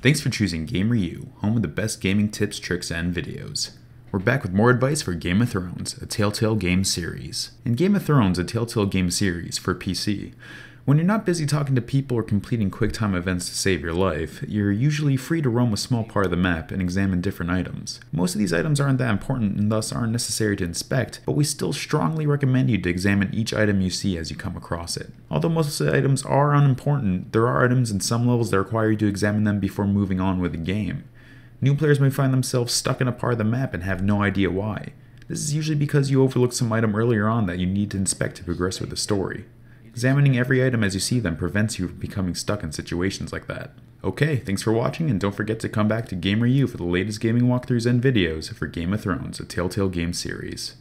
Thanks for choosing GamerU, home of the best gaming tips, tricks, and videos. We're back with more advice for Game of Thrones, a Telltale Games series. In Game of Thrones, a Telltale Games series for PC, when you're not busy talking to people or completing QuickTime events to save your life, you're usually free to roam a small part of the map and examine different items. Most of these items aren't that important and thus aren't necessary to inspect, but we still strongly recommend you to examine each item you see as you come across it. Although most of the items are unimportant, there are items in some levels that require you to examine them before moving on with the game. New players may find themselves stuck in a part of the map and have no idea why. This is usually because you overlooked some item earlier on that you need to inspect to progress with the story. Examining every item as you see them prevents you from becoming stuck in situations like that. Okay, thanks for watching, and don't forget to come back to GamerU for the latest gaming walkthroughs and videos for Game of Thrones, a Telltale Games series.